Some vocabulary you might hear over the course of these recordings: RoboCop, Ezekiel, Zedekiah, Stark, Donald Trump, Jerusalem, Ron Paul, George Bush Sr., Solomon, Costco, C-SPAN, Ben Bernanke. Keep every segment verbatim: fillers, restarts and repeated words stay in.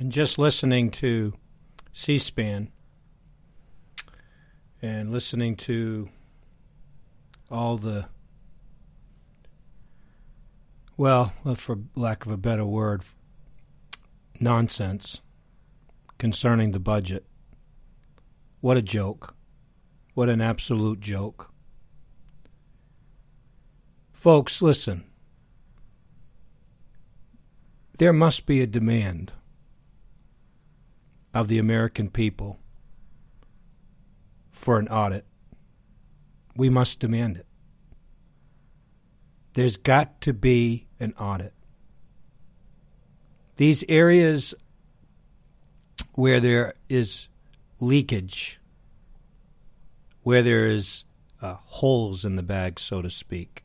And just listening to C-SPAN and listening to all the, well, for lack of a better word, nonsense concerning the budget. What a joke. What an absolute joke. Folks, listen. There must be a demand of the American people for an audit. We must demand it. There's got to be an audit. These areas where there is leakage, where there is uh, holes in the bag, so to speak.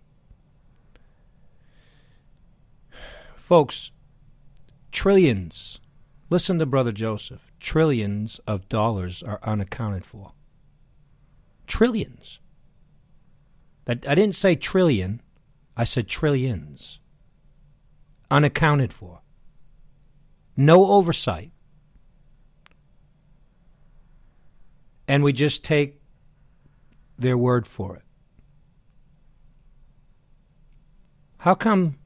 Folks, trillions, listen to Brother Joseph, trillions of dollars are unaccounted for. Trillions. I didn't say trillion, I said trillions. Unaccounted for. No oversight. And we just take their word for it. How come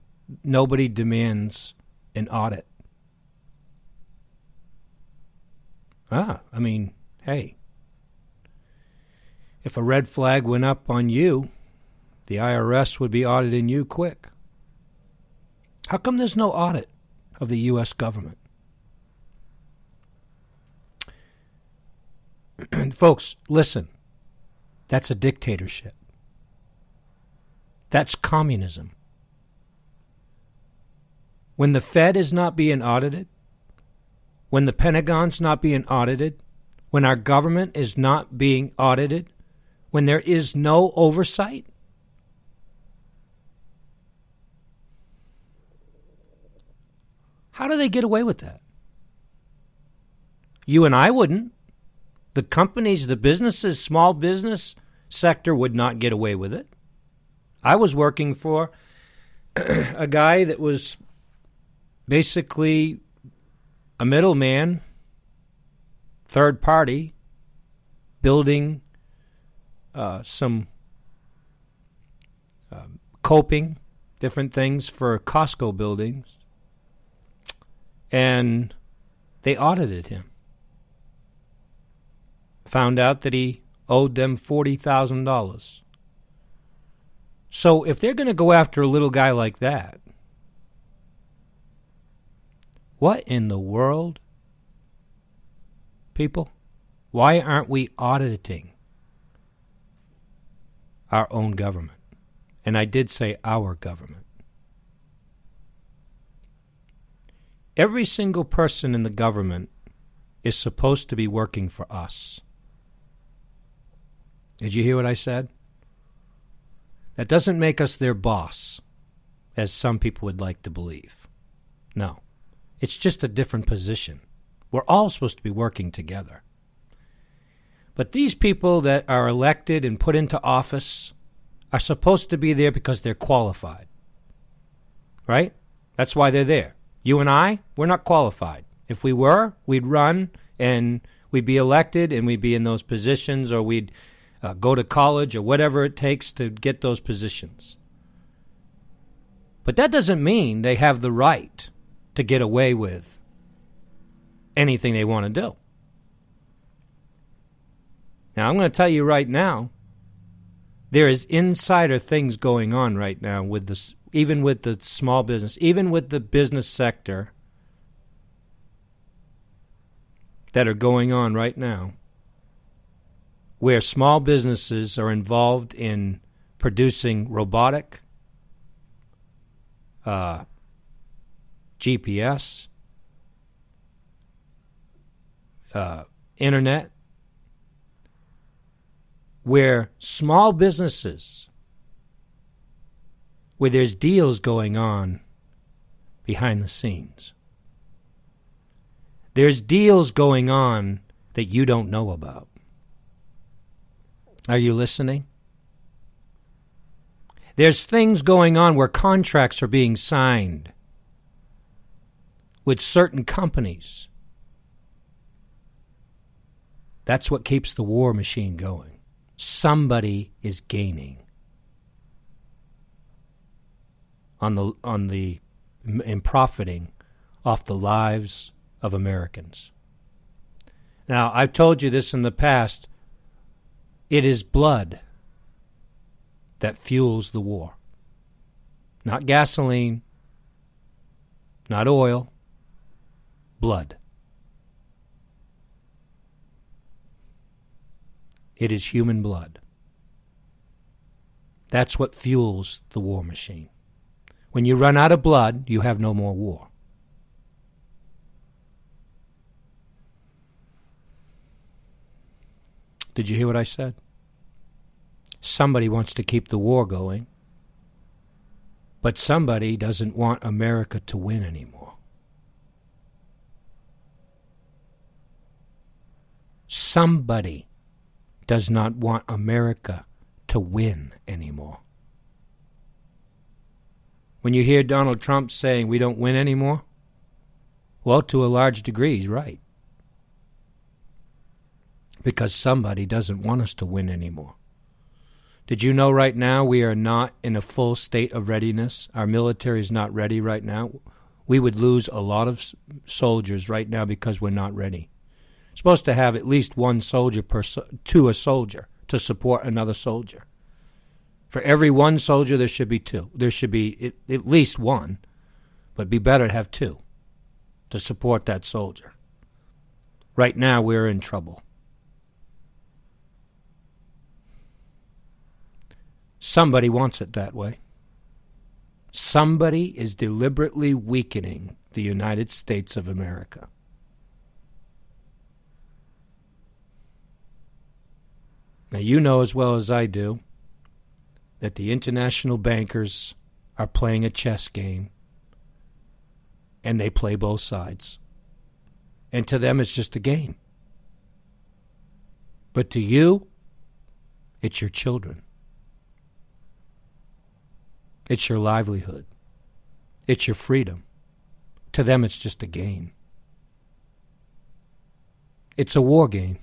nobody demands an audit? Ah, I mean, hey. If a red flag went up on you, the I R S would be auditing you quick. How come there's no audit of the U S government? And folks, listen. That's a dictatorship. That's communism. When the Fed is not being audited, when the Pentagon's not being audited, when our government is not being audited, when there is no oversight, how do they get away with that? You and I wouldn't. The companies, the businesses, small business sector would not get away with it. I was working for a guy that was basically a middleman, third party, building uh, some uh, coping, different things for Costco buildings, and they audited him. Found out that he owed them forty thousand dollars. So if they're going to go after a little guy like that, what in the world, people? Why aren't we auditing our own government? And I did say our government. Every single person in the government is supposed to be working for us. Did you hear what I said? That doesn't make us their boss, as some people would like to believe. No. It's just a different position. We're all supposed to be working together. But these people that are elected and put into office are supposed to be there because they're qualified. Right? That's why they're there. You and I, we're not qualified. If we were, we'd run and we'd be elected and we'd be in those positions, or we'd uh, go to college or whatever it takes to get those positions. But that doesn't mean they have the right to get away with anything they want to do. Now, I'm going to tell you right now, there is insider things going on right now with this, even with the small business, even with the business sector, that are going on right now, where small businesses are involved in producing robotic uh G P S, uh, internet, where small businesses, where there's deals going on behind the scenes. There's deals going on that you don't know about. Are you listening? There's things going on where contracts are being signed with certain companies That's what keeps the war machine going. Somebody is gaining on the on the and profiting off the lives of Americans. Now, I've told you this in the past. It is blood that fuels the war. Not gasoline, not oil, blood. It is human blood. That's what fuels the war machine. When you run out of blood, you have no more war. Did you hear what I said? Somebody wants to keep the war going, but somebody doesn't want America to win anymore. Somebody does not want America to win anymore. When you hear Donald Trump saying we don't win anymore, well, to a large degree, he's right. Because somebody doesn't want us to win anymore. Did you know right now we are not in a full state of readiness? Our military is not ready right now. We would lose a lot of soldiers right now because we're not ready. We're supposed to have at least one soldier per so to a soldier to support another soldier. For every one soldier, there should be two. There should be at, at least one, but it'd be better to have two to support that soldier. Right now, we're in trouble. Somebody wants it that way. Somebody is deliberately weakening the United States of America. Now, you know as well as I do that the international bankers are playing a chess game, and they play both sides. And to them, it's just a game. But to you, it's your children. It's your livelihood. It's your freedom. To them, it's just a game. It's a war game.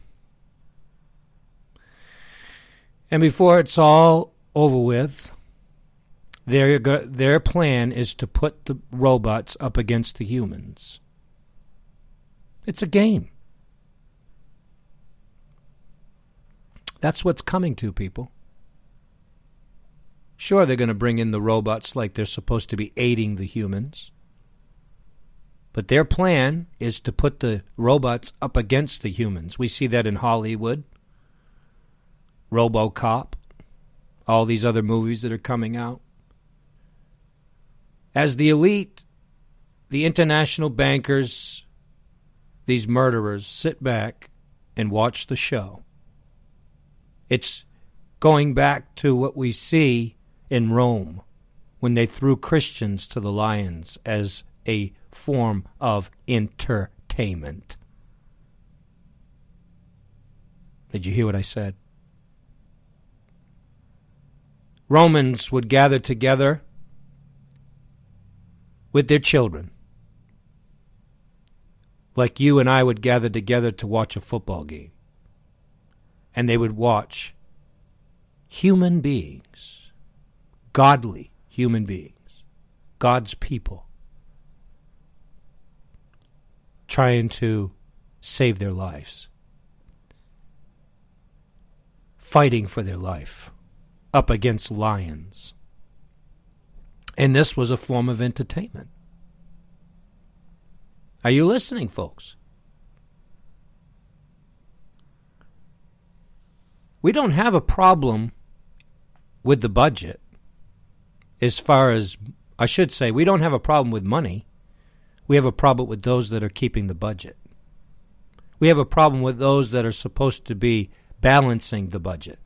And before it's all over with, their, their plan is to put the robots up against the humans. It's a game. That's what's coming to people. Sure, they're going to bring in the robots like they're supposed to be aiding the humans. But their plan is to put the robots up against the humans. We see that in Hollywood, RoboCop, all these other movies that are coming out. As the elite, the international bankers, these murderers, sit back and watch the show. It's going back to what we see in Rome, when they threw Christians to the lions as a form of entertainment. Did you hear what I said? Romans would gather together with their children, like you and I would gather together to watch a football game. And they would watch human beings, godly human beings, God's people, trying to save their lives, fighting for their life up against lions. And this was a form of entertainment. Are you listening, folks? We don't have a problem with the budget. As far as, I should say, we don't have a problem with money. We have a problem with those that are keeping the budget. We have a problem with those that are supposed to be balancing the budget.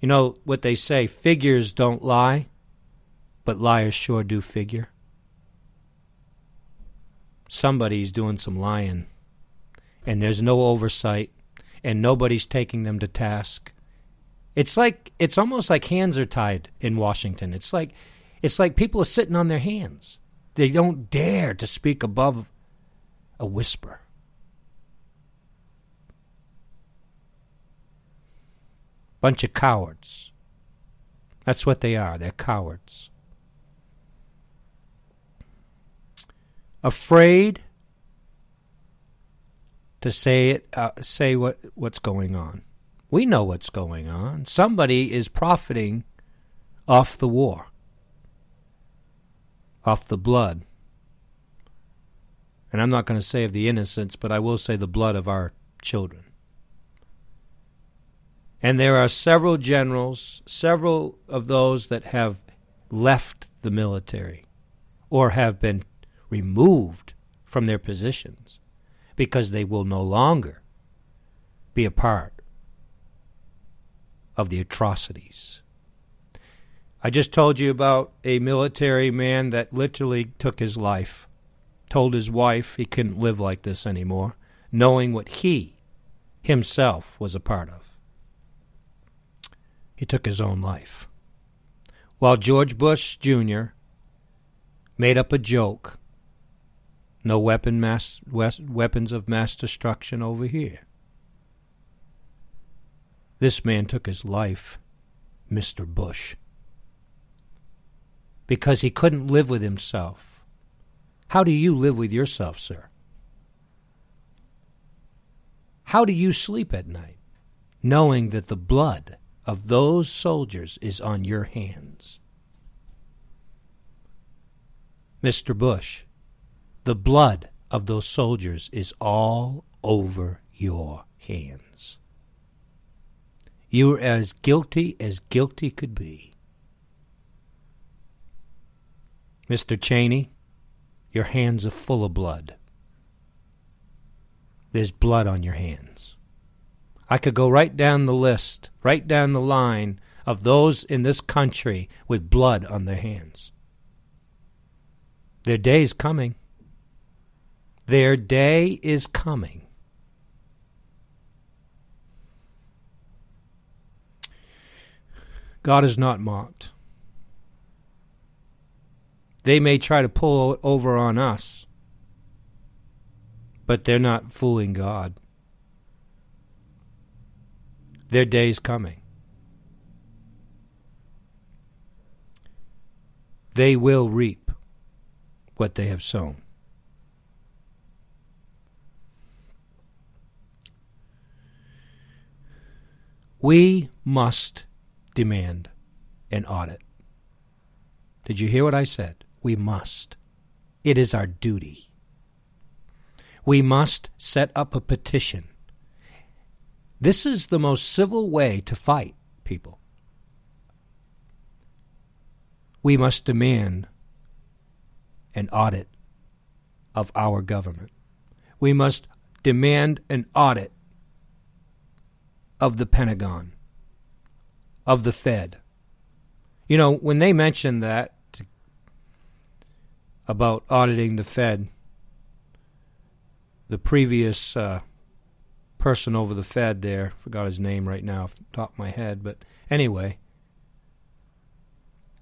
You know what they say, figures don't lie, but liars sure do figure. Somebody's doing some lying, and there's no oversight, and nobody's taking them to task. It's like, it's almost like hands are tied in Washington. It's like, it's like people are sitting on their hands. They don't dare to speak above a whisper. Bunch of cowards. That's what they are. They're cowards. Afraid to say it, uh, say what what's going on. We know what's going on. Somebody is profiting off the war, off the blood. And I'm not going to say of the innocents, but I will say the blood of our children. And there are several generals, several of those that have left the military or have been removed from their positions because they will no longer be a part of the atrocities. I just told you about a military man that literally took his life, told his wife he couldn't live like this anymore, knowing what he himself was a part of. He took his own life. While George Bush Junior made up a joke, no weapon mass, weapons of mass destruction over here. This man took his life, Mister Bush, because he couldn't live with himself. How do you live with yourself, sir? How do you sleep at night, knowing that the blood of those soldiers is on your hands? Mister Bush, the blood of those soldiers is all over your hands. You are as guilty as guilty could be. Mister Cheney, your hands are full of blood. There's blood on your hands. I could go right down the list, right down the line of those in this country with blood on their hands. Their day is coming. Their day is coming. God is not mocked. They may try to pull over on us, but they're not fooling God. Their day is coming. They will reap what they have sown. We must demand an audit. Did you hear what I said? We must. It is our duty. We must set up a petition. This is the most civil way to fight, people. We must demand an audit of our government. We must demand an audit of the Pentagon, of the Fed. You know, when they mentioned that about auditing the Fed, the previous uh, person over the Fed there, forgot his name right now off the top of my head, but anyway,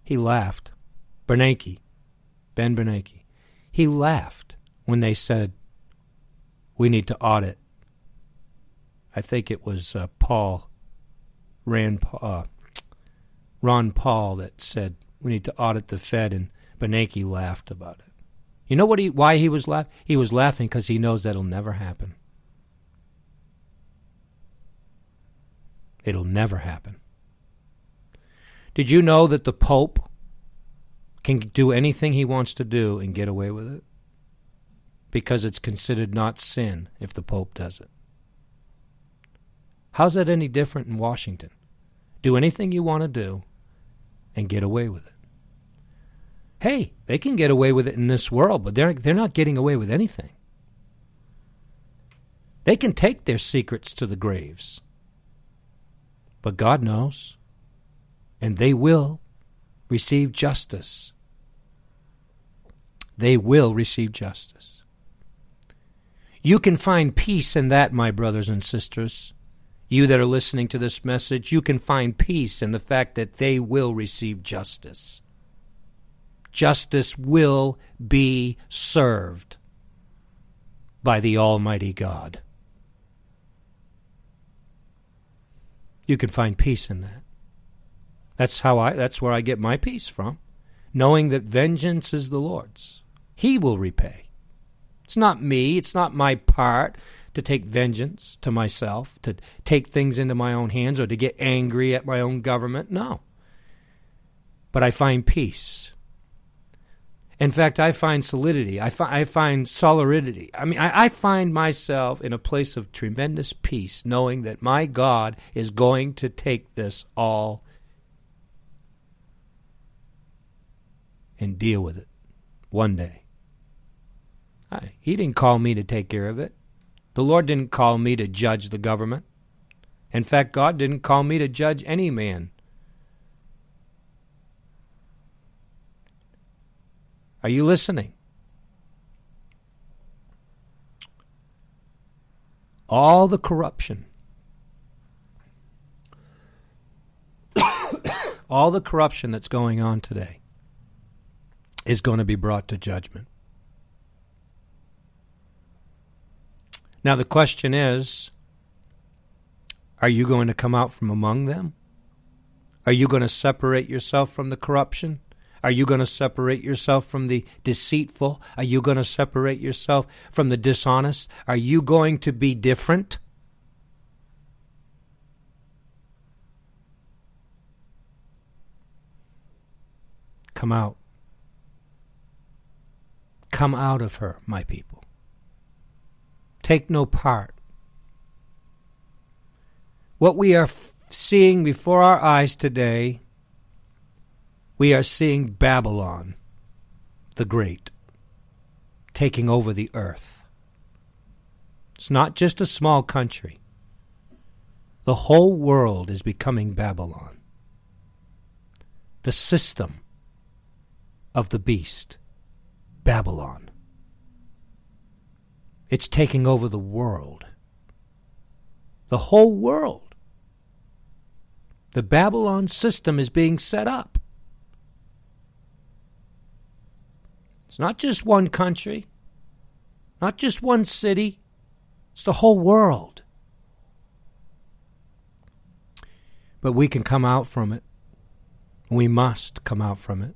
he laughed. Bernanke, Ben Bernanke, he laughed when they said we need to audit. I think it was uh, Paul, Rand, uh, Ron Paul that said we need to audit the Fed, and Bernanke laughed about it. You know what? He, why he was laughing? He was laughing because he knows that'll never happen. It'll never happen. Did you know that the Pope can do anything he wants to do and get away with it? Because it's considered not sin if the Pope does it. How's that any different in Washington? Do anything you want to do and get away with it. Hey, they can get away with it in this world, but they're, they're not getting away with anything. They can take their secrets to the graves, but God knows, and they will receive justice. They will receive justice. You can find peace in that, my brothers and sisters. You that are listening to this message, you can find peace in the fact that they will receive justice. Justice will be served by the Almighty God. you can find peace in that. That's how I, that's where I get my peace from, knowing that vengeance is the Lord's. He will repay. It's not me, it's not my part to take vengeance to myself, to take things into my own hands, or to get angry at my own government. No. But I find peace. In fact, I find solidity. I, fi I find solidity. I mean, I, I find myself in a place of tremendous peace, knowing that my God is going to take this all and deal with it one day. I, he didn't call me to take care of it. The Lord didn't call me to judge the government. In fact, God didn't call me to judge any man. Are you listening? All the corruption, all the corruption that's going on today is going to be brought to judgment. Now the question is, are you going to come out from among them? Are you going to separate yourself from the corruption? Are you going to separate yourself from the deceitful? Are you going to separate yourself from the dishonest? Are you going to be different? Come out. Come out of her, my people. Take no part. What we are f seeing before our eyes today, we are seeing Babylon the Great taking over the earth. It's not just a small country. The whole world is becoming Babylon, the system of the beast, Babylon. It's taking over the world, the whole world. The Babylon system is being set up. It's not just one country, not just one city, it's the whole world. But we can come out from it. We must come out from it.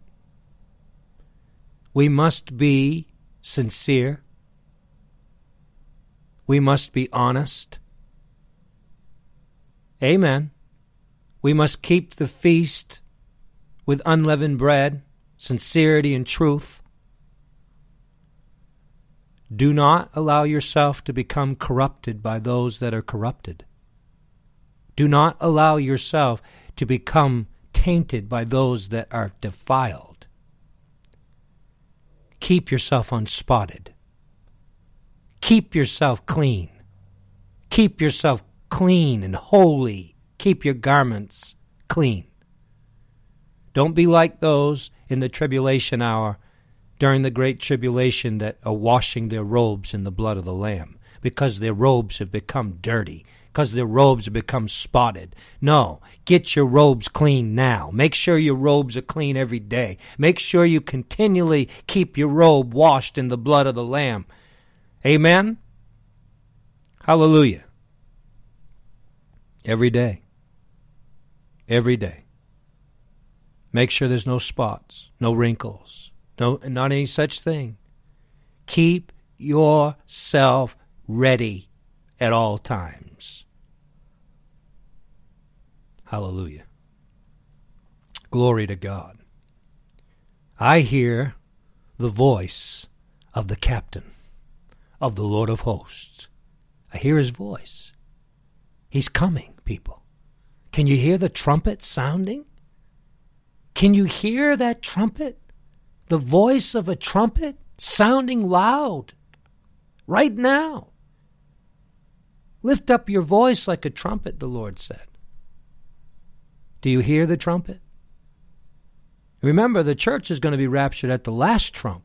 We must be sincere. We must be honest. Amen. We must keep the feast with unleavened bread, sincerity and truth. Do not allow yourself to become corrupted by those that are corrupted. Do not allow yourself to become tainted by those that are defiled. Keep yourself unspotted. Keep yourself clean. Keep yourself clean and holy. Keep your garments clean. Don't be like those in the tribulation hour, during the great tribulation, that are washing their robes in the blood of the Lamb, because their robes have become dirty, because their robes have become spotted. No, get your robes clean now. Make sure your robes are clean every day. Make sure you continually keep your robe washed in the blood of the Lamb. Amen? Hallelujah. Every day. Every day. Make sure there's no spots, no wrinkles. No, not any such thing. Keep yourself ready at all times. Hallelujah. Glory to God. I hear the voice of the captain, of the Lord of hosts. I hear his voice. He's coming, people. Can you hear the trumpet sounding? Can you hear that trumpet? The voice of a trumpet sounding loud right now. Lift up your voice like a trumpet, the Lord said. Do you hear the trumpet? Remember, the church is going to be raptured at the last trump.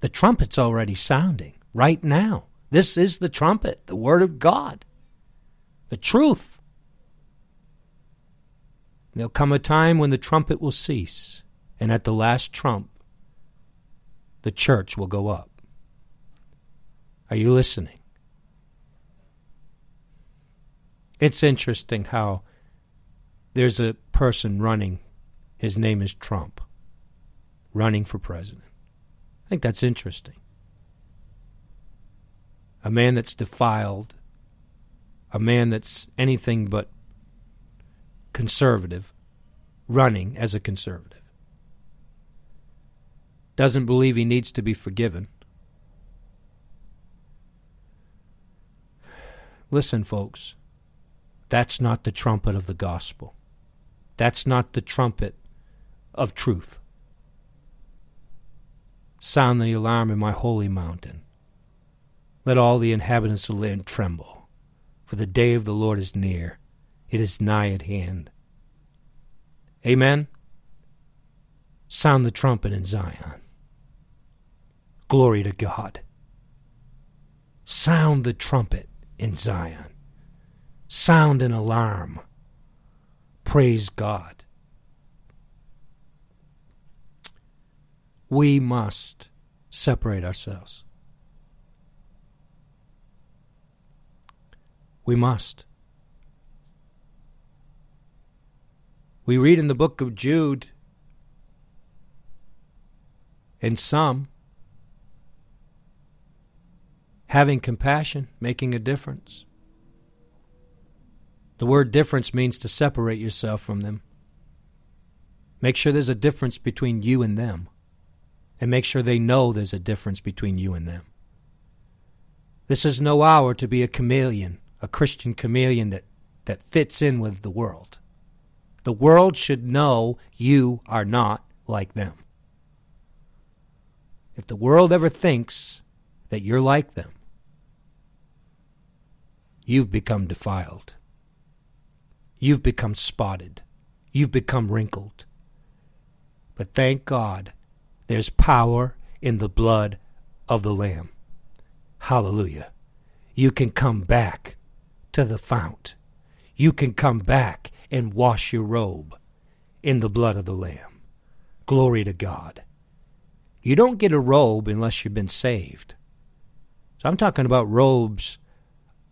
The trumpet's already sounding right now. This is the trumpet, the word of God, the truth. There'll come a time when the trumpet will cease, and at the last trump, the church will go up. Are you listening? It's interesting how There's a person running. His name is Trump, running for president. I think that's interesting. A man that's defiled, a man that's anything but conservative, running as a conservative. Doesn't believe he needs to be forgiven. Listen, folks, that's not the trumpet of the gospel. That's not the trumpet of truth. Sound the alarm in my holy mountain. Let all the inhabitants of the land tremble, for the day of the Lord is near. It is nigh at hand. Amen? Sound the trumpet in Zion. Glory to God. Sound the trumpet in Zion. Sound an alarm. Praise God. We must separate ourselves. We must. We read in the book of Jude, and some, having compassion, making a difference. The word difference means to separate yourself from them. Make sure there's a difference between you and them. And make sure they know there's a difference between you and them. This is no hour to be a chameleon, a Christian chameleon that, that fits in with the world. The world should know you are not like them. If the world ever thinks that you're like them, you've become defiled. You've become spotted. You've become wrinkled. But thank God, there's power in the blood of the Lamb. Hallelujah. You can come back to the fount. You can come back and wash your robe in the blood of the Lamb. Glory to God. You don't get a robe unless you've been saved. So I'm talking about robes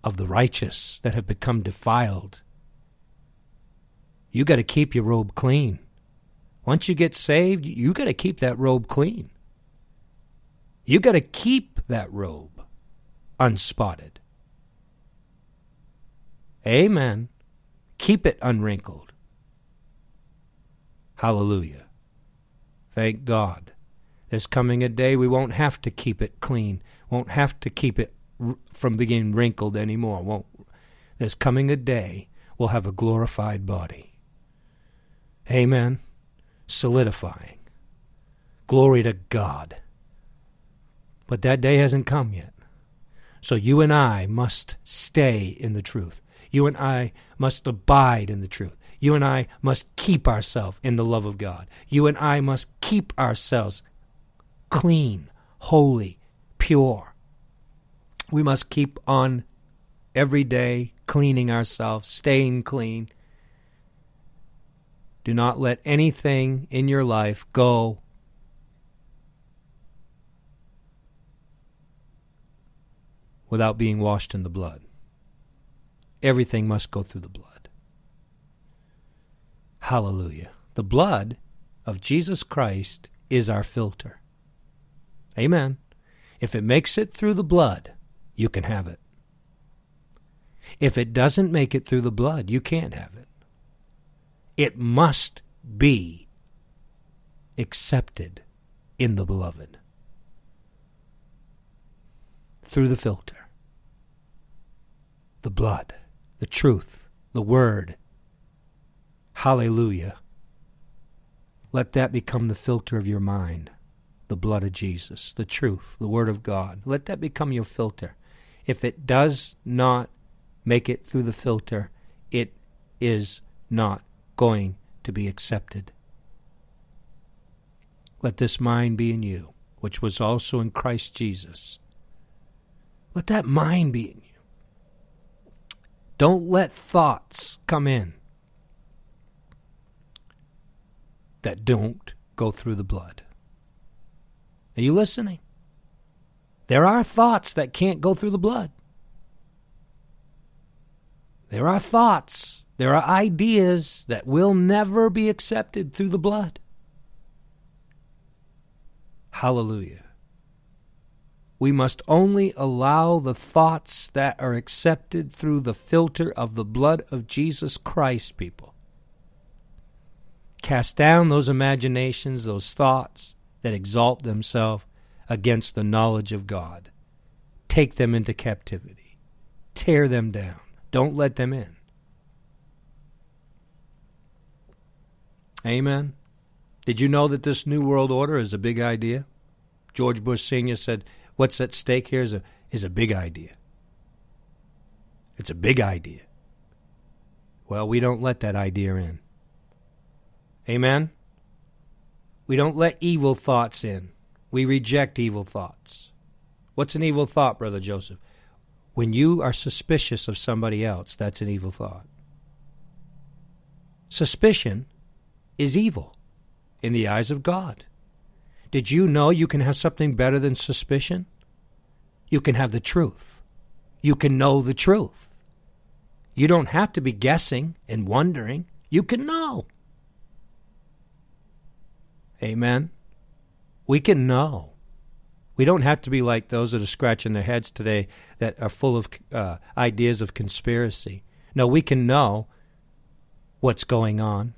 of the righteous that have become defiled. You got to keep your robe clean. Once you get saved, you got to keep that robe clean. You got to keep that robe unspotted. Amen. Keep it unwrinkled. Hallelujah. Thank God. There's coming a day we won't have to keep it clean. Won't have to keep it from being wrinkled anymore. Won't. There's coming a day we'll have a glorified body. Amen. Solidifying. Glory to God. But that day hasn't come yet. So you and I must stay in the truth. You and I must abide in the truth. You and I must keep ourselves in the love of God. You and I must keep ourselves clean, holy, pure. We must keep on every day cleaning ourselves, staying clean. Do not let anything in your life go without being washed in the blood. Everything must go through the blood. Hallelujah. The blood of Jesus Christ is our filter. Amen. If it makes it through the blood, you can have it. If it doesn't make it through the blood, you can't have it. It must be accepted in the beloved through the filter, the blood, the truth, the word. Hallelujah. Let that become the filter of your mind, the blood of Jesus, the truth, the word of God. Let that become your filter. If it does not make it through the filter, it is not going to be accepted. Let this mind be in you, which was also in Christ Jesus. Let that mind be in you. Don't let thoughts come in that don't go through the blood. Are you listening? There are thoughts that can't go through the blood. There are thoughts There are ideas that will never be accepted through the blood. Hallelujah. We must only allow the thoughts that are accepted through the filter of the blood of Jesus Christ, people. Cast down those imaginations, those thoughts that exalt themselves against the knowledge of God. Take them into captivity. Tear them down. Don't let them in. Amen. Did you know that this New World Order is a big idea? George Bush Senior said, what's at stake here is a, is a big idea. It's a big idea. Well, we don't let that idea in. Amen? We don't let evil thoughts in. We reject evil thoughts. What's an evil thought, Brother Joseph? When you are suspicious of somebody else, that's an evil thought. Suspicion is evil in the eyes of God. Did you know you can have something better than suspicion? You can have the truth. You can know the truth. You don't have to be guessing and wondering. You can know. Amen. We can know. We don't have to be like those that are scratching their heads today that are full of uh, ideas of conspiracy. No, we can know what's going on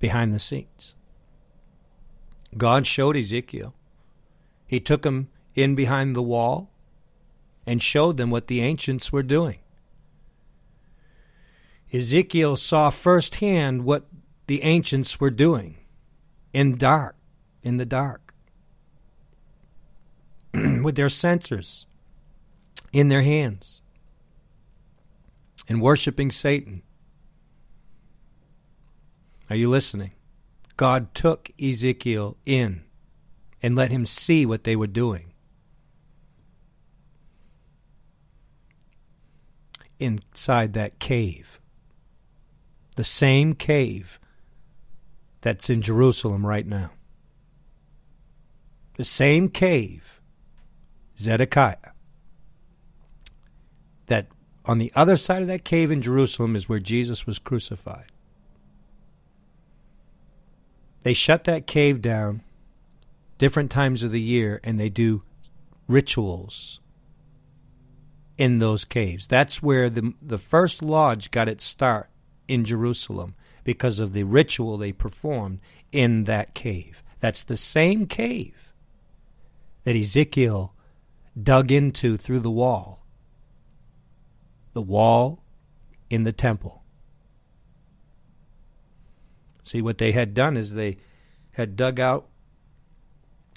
behind the scenes. God showed Ezekiel. He took him in behind the wall and showed them what the ancients were doing. Ezekiel saw firsthand what the ancients were doing in dark, in the dark, with their censers in their hands and worshiping Satan. Are you listening? God took Ezekiel in and let him see what they were doing. Inside that cave. The same cave that's in Jerusalem right now. The same cave, Zedekiah. That on the other side of that cave in Jerusalem is where Jesus was crucified. They shut that cave down different times of the year, and they do rituals in those caves. That's where the, the first lodge got its start in Jerusalem, because of the ritual they performed in that cave. That's the same cave that Ezekiel dug into through the wall, the wall in the temple. See, what they had done is they had dug out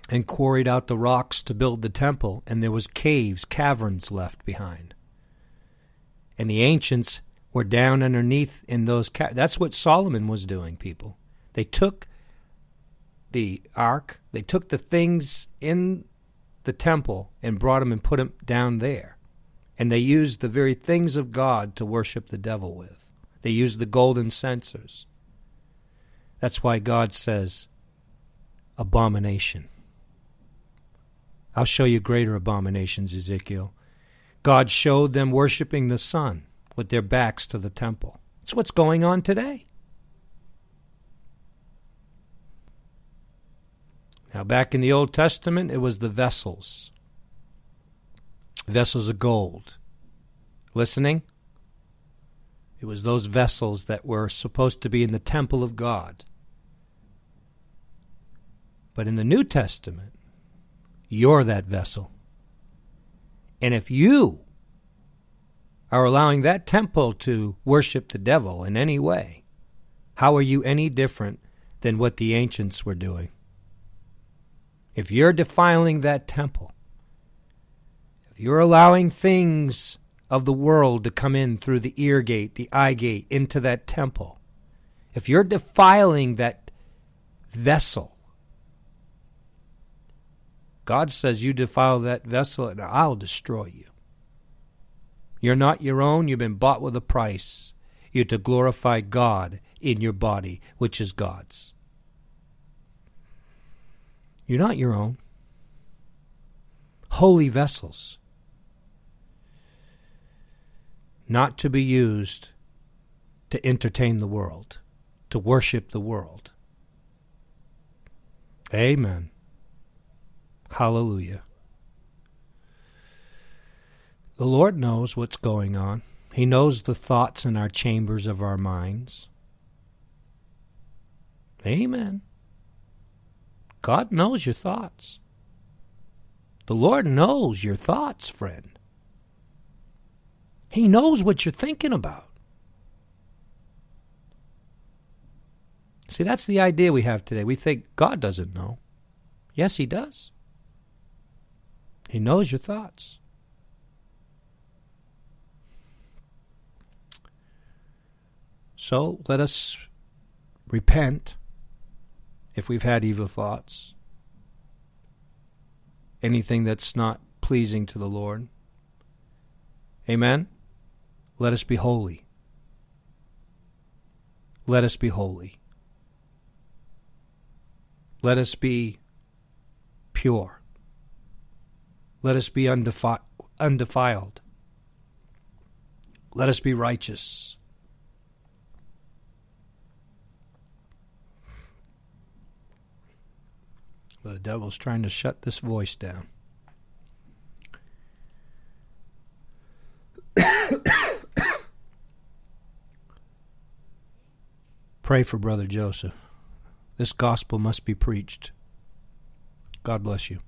and quarried out the rocks to build the temple, and there was caves, caverns left behind. And the ancients were down underneath in those caverns. That's what Solomon was doing, people. They took the ark, they took the things in the temple and brought them and put them down there. And they used the very things of God to worship the devil with. They used the golden censers. That's why God says, abomination. I'll show you greater abominations, Ezekiel. God showed them worshiping the sun with their backs to the temple. It's what's going on today. Now, back in the Old Testament, it was the vessels. Vessels of gold. Listening? It was those vessels that were supposed to be in the temple of God. But in the New Testament, you're that vessel. And if you are allowing that temple to worship the devil in any way, how are you any different than what the ancients were doing? If you're defiling that temple, if you're allowing things of the world to come in through the ear gate, the eye gate, into that temple, if you're defiling that vessel, God says, you defile that vessel and I'll destroy you. You're not your own. You've been bought with a price. You're to glorify God in your body, which is God's. You're not your own. Holy vessels. Not to be used to entertain the world, to worship the world. Amen. Hallelujah. The Lord knows what's going on. He knows the thoughts in our chambers of our minds. Amen. God knows your thoughts. The Lord knows your thoughts, friend. He knows what you're thinking about. See, that's the idea we have today. We think God doesn't know. Yes, He does. He knows your thoughts. So let us repent if we've had evil thoughts, anything that's not pleasing to the Lord. Amen? Let us be holy. Let us be holy. Let us be pure. Let us be undefi- undefiled. Let us be righteous. The devil's trying to shut this voice down. Pray for Brother Joseph. This gospel must be preached. God bless you.